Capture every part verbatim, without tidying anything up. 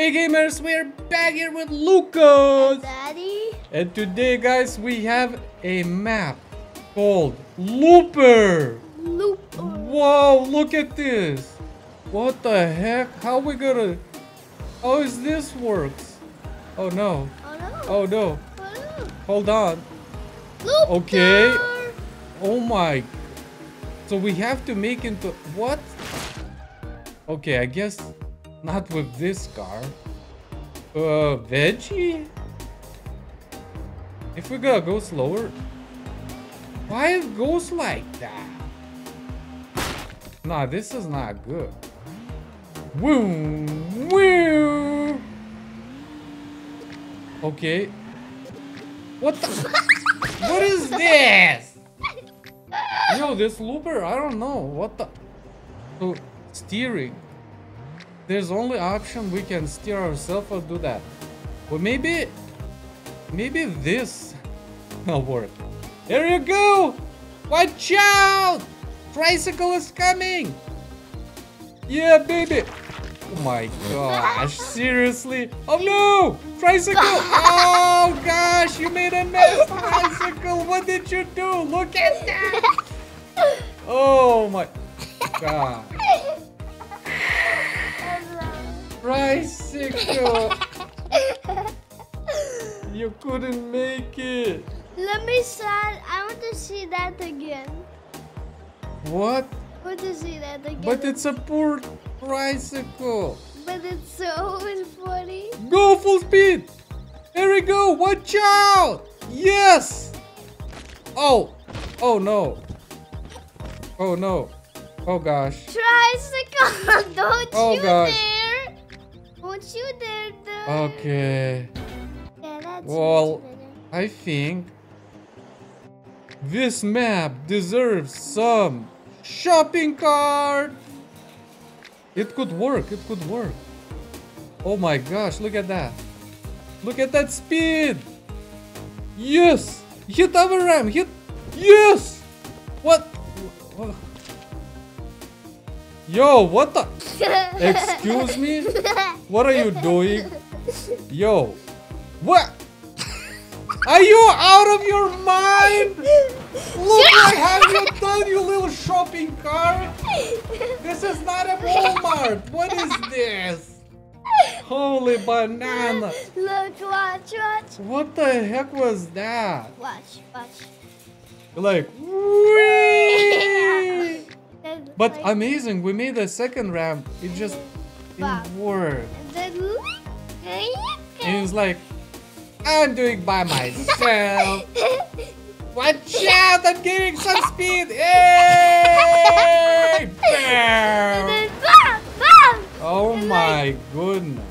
Hey gamers, we're back here with Lucas! Daddy? And today guys, we have a map called Looper! Looper! Wow, look at this! What the heck? How we gonna... How is this works? Oh no. Oh no. Oh no. Oh, no. Hold on. Looper! Okay. Oh my... So we have to make into... What? Okay, I guess... Not with this car. Uh, veggie? If we gotta go slower. Why it goes like that? Nah, this is not good. Woo! Woo! Okay. What the? What is this? Yo, this Looper, I don't know. What the? So, steering. There's only option we can steer ourselves or do that. Well, maybe, maybe this will work. There you go! Watch out! Tricycle is coming! Yeah, baby! Oh my gosh! Seriously? Oh no! Tricycle! Oh gosh! You made a mess, tricycle! What did you do? Look at that! Oh my god! Tricycle! You couldn't make it! Let me start. I want to see that again. What? I want to see that again. But it's a poor tricycle. But it's so funny. Go full speed! There we go! Watch out! Yes! Oh! Oh no! Oh no! Oh gosh! Tricycle! Don't oh, you gosh. dare! Don't you dare, dare. Okay. Yeah, that's well, I think this map deserves some shopping cart. It could work. It could work. Oh my gosh! Look at that! Look at that speed! Yes! Hit our ram! Hit! Yes! What? Yo! What the? Excuse me? What are you doing? Yo. What? Are you out of your mind? Look what have you done, you little shopping cart? This is not a Walmart. What is this? Holy banana. Look, watch, watch. What the heck was that? Watch, watch. Like, whee! But like, amazing, we made a second ramp. It just didn't work. It was like, I'm doing by myself. Watch out! I'm gaining some speed. Hey! Bam! Oh my goodness.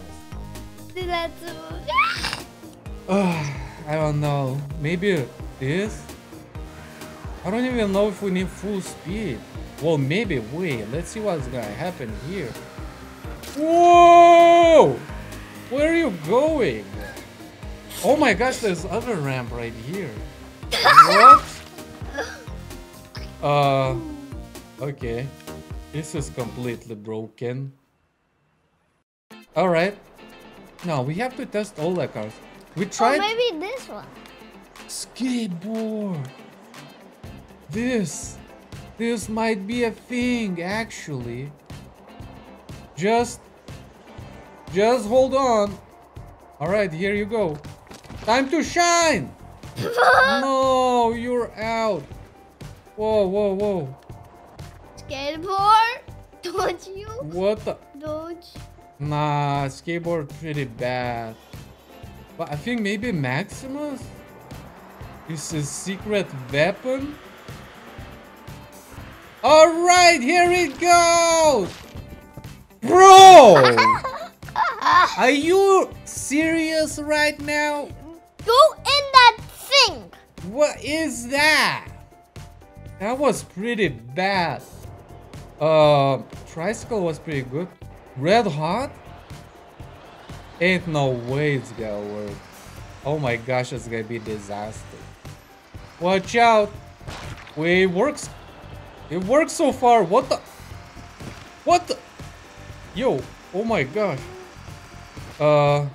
Uh, I don't know. Maybe this. I don't even know if we need full speed. Well, maybe wait. Let's see what's gonna happen here. Whoa! Where are you going? Oh my gosh, there's other ramp right here. What? Uh. Okay. This is completely broken. All right. Now we have to test all the cars. We tried. Oh, maybe this one. Skateboard. This. This might be a thing, actually. Just... Just hold on. Alright, here you go. Time to shine! No, you're out. Whoa, whoa, whoa. Skateboard? Don't you? What the? Don't you? Nah, skateboard pretty bad. But I think maybe Maximus? It's a secret weapon? Alright, here it goes! Bro! Are you serious right now? Go in that thing! What is that? That was pretty bad. Uh, tricycle was pretty good. Red hot? Ain't no way it's gonna work. Oh my gosh, it's gonna be disaster. Watch out! Wait, it works. It worked so far. What the? What the? Yo. Oh my gosh. Uh,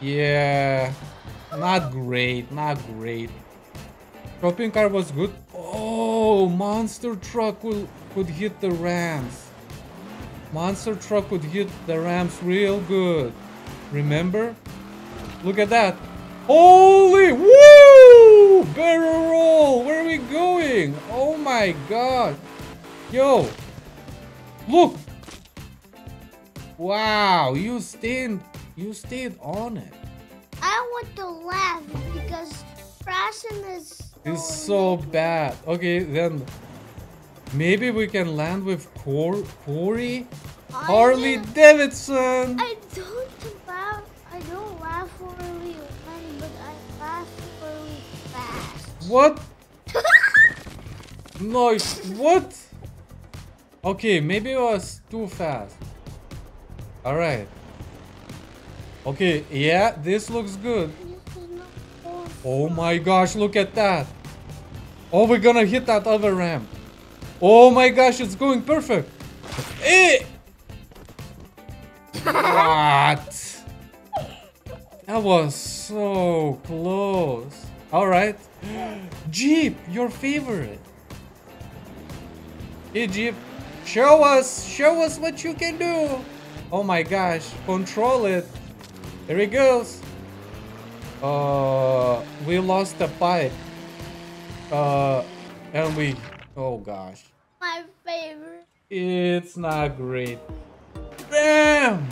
yeah, not great, not great. Shopping car was good. Oh, monster truck could, could hit the ramps. Monster truck could hit the ramps real good. Remember? Look at that. Holy, woo! Barrel roll, where are we going? Oh my god. Yo, look. Wow, you stayed, you stayed on it. I want to laugh because crashing is so, it's so bad. Okay, then maybe we can land with Cor Corey? I Harley did. Davidson! I don't laugh, I don't laugh for really funny, but I laugh for really fast. What? No, what? Okay, maybe it was too fast. Alright. Okay, yeah, this looks good. Oh my gosh, look at that. Oh, we're gonna hit that other ramp. Oh my gosh, it's going perfect. Hey! What? That was so close. Alright. Jeep, your favorite. Hey Jeep, show us, show us what you can do. Oh my gosh, control it. Here it goes. Uh, we lost the pipe. Uh, and we, oh gosh. My favorite. It's not great. Bam!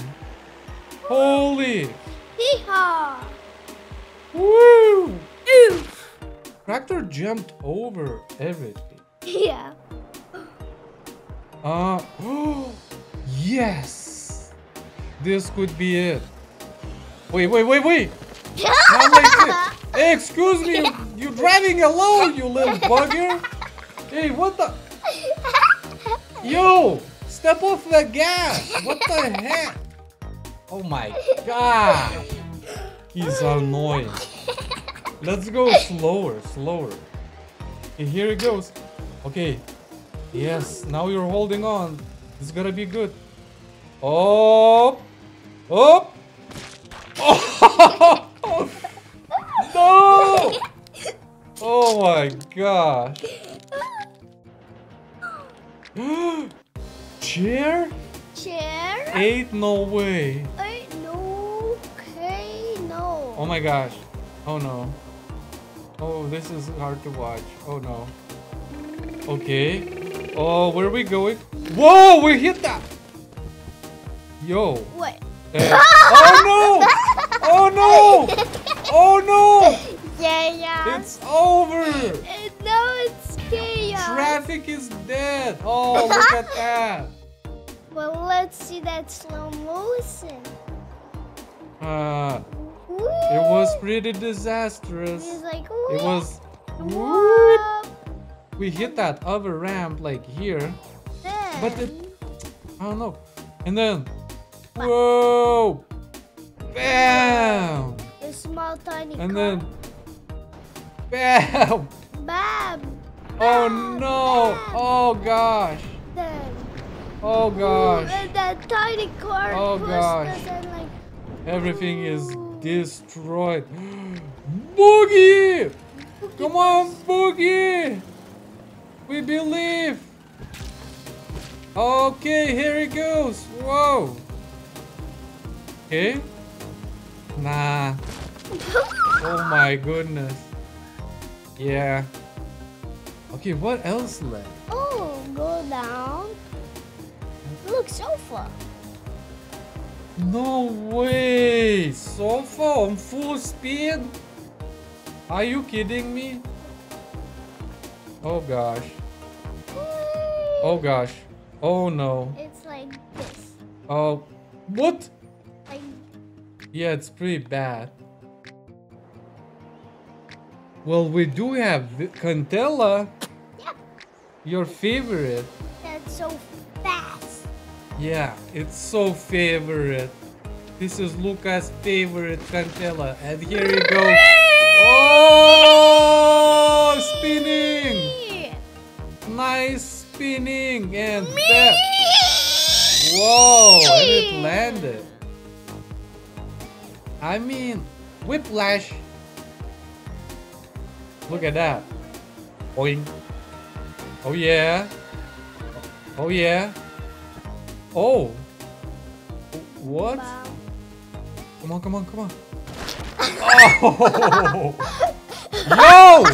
Holy. Hee-haw. Woo! Oof. Tractor jumped over everything. Yeah. Uh, oh, yes. This could be it. Wait, wait, wait, wait! Not like this. Hey, excuse me, you, you're driving alone, you little bugger! Hey, what the? Yo! Step off the gas! What the heck? Oh my god! He's annoying. Let's go slower, slower. Okay, here it goes. Okay. Yes, now you're holding on. It's gonna be good. Oh! Oh! Oh! No! Oh my gosh! Chair? Chair? Ain't no way! Ain't no okay, no! Oh my gosh! Oh no! Oh, this is hard to watch! Oh no! Okay! Oh, where are we going? Whoa! We hit that! Yo! What? Uh, oh no! Oh no! Oh no! Yeah, yeah. It's over! It, no, it's chaos! Traffic is dead! Oh, look at that! Well, let's see that slow motion. Uh, whoop. It was pretty disastrous. It was like, whoop. It was... Whoop. We hit that other ramp, like here. Then, but it... I don't know. And then... Whoa! Bam! The small tiny and car. Then bam! Bam! Oh no! Bam. Oh gosh! Then, oh gosh! And that tiny car. Oh gosh! And, like, everything ooh. Is destroyed. Boogie! Boogie! Come on, Boogie! We believe. Okay, here it goes. Whoa! Okay. Nah. Oh my goodness. Yeah. Okay, what else left? Oh, go down. Look, sofa. No way. Sofa on full speed? Are you kidding me? Oh gosh. Oh gosh. Oh no. It's like this. Oh, what? Yeah, it's pretty bad. Well, we do have Cantella. Yeah. Your favorite. That's so fast. Yeah, it's so favorite. This is Lucas' favorite Cantella. And here you go. Oh, spinning. Nice spinning. And that. Whoa, and it landed. I mean, whiplash. Look at that. Boing. Oh yeah. Oh yeah. Oh. What? Wow. Come on, come on, come on. Oh. Yo.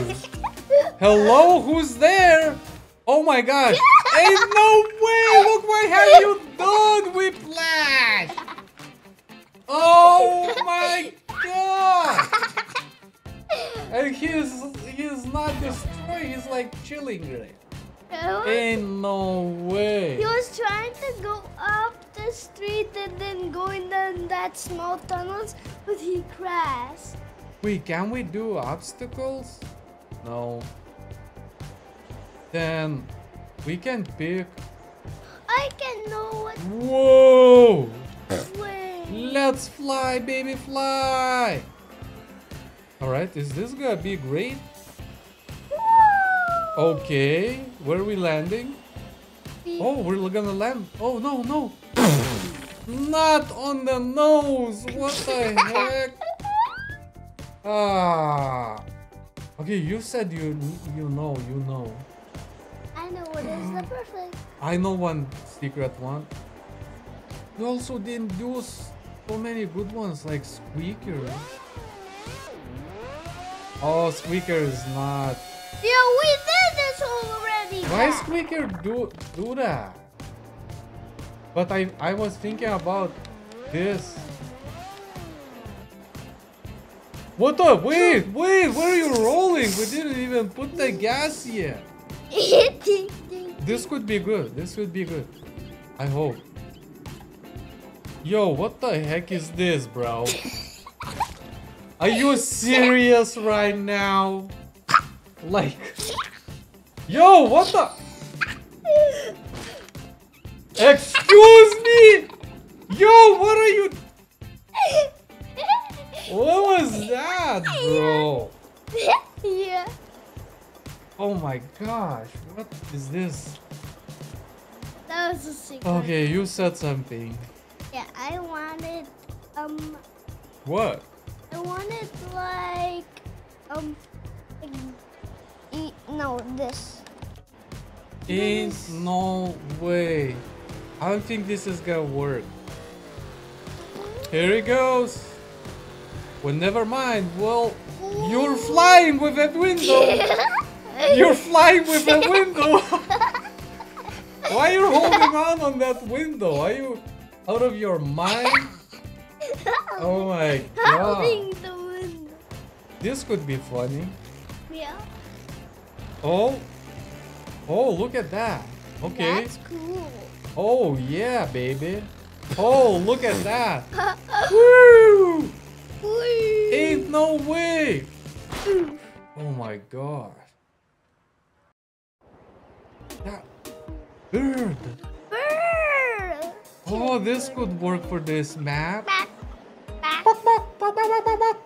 Hello, who's there? Oh my gosh. Ain't no way. Look what have you done, Whiplash. Oh my god. And he's he's not destroyed. He's like chilling right. Was, Ain't no way. He was trying to go up the street and then going down that small tunnels, but he crashed. Wait, can we do obstacles? No. Then we can pick. I can know what. Whoa! Wait. Let's fly, baby, fly! Alright, is this gonna be great? Okay, where are we landing? Oh, we're gonna land. Oh, no, no. Not on the nose. What the heck? Ah. Okay, you said you you know, you know. I know what is the perfect. I know one secret one. You also didn't do so many good ones like Squeaker. Oh, Squeaker is not. Yeah, we did this already. Why Squeaker do do that? But I I was thinking about this. What the? Wait, wait, where are you rolling? We didn't even put the gas yet. This could be good. This could be good. I hope. Yo, what the heck is this, bro? Are you serious right now? Like, yo, what the? Excuse me? Yo, what are you? What was that, bro? Yeah. Oh my gosh, what is this? That was a secret. Okay, you said something. Yeah, I wanted, um. What? I wanted, like, um. Like, no, this. Ain't this. No way. I don't think this is gonna work. Here it goes. Well, never mind. Well, you're flying with that window. You're flying with that window. Why are you holding on on that window? Are you out of your mind? Oh my god. This could be funny. Yeah. Oh, oh, look at that. Okay. That's cool. Oh, yeah, baby. Oh, look at that. Woo! Wee. Ain't no way. Oh, my God. That bird. Bird. Oh, this could work for this map. Map. Map. Bok, bok, bok, bok, bok, bok.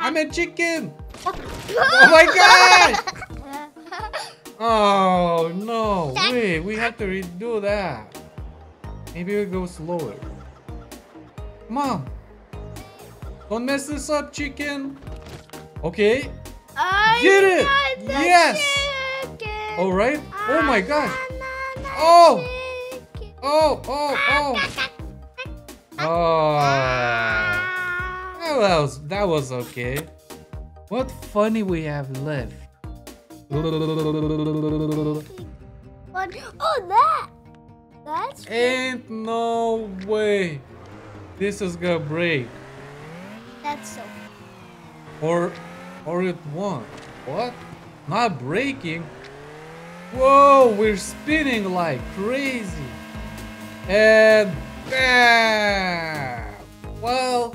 I'm a chicken. Oh, my God. Oh no, wait, we have to redo that. Maybe we go slower. Mom, don't mess this up, chicken. Okay. I get it! Yes! Alright. Oh my gosh. Oh! Oh, oh, oh. Oh. That was, that was okay. What funny we have left. What? Oh, that! That's cool. Ain't no way. This is gonna break. That's so. Or, or it won't. What? Not breaking. Whoa! We're spinning like crazy. And bam! Well.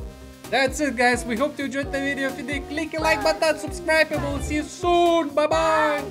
That's it, guys. We hope you enjoyed the video. If you did, click the like button, subscribe, and we'll see you soon. Bye-bye.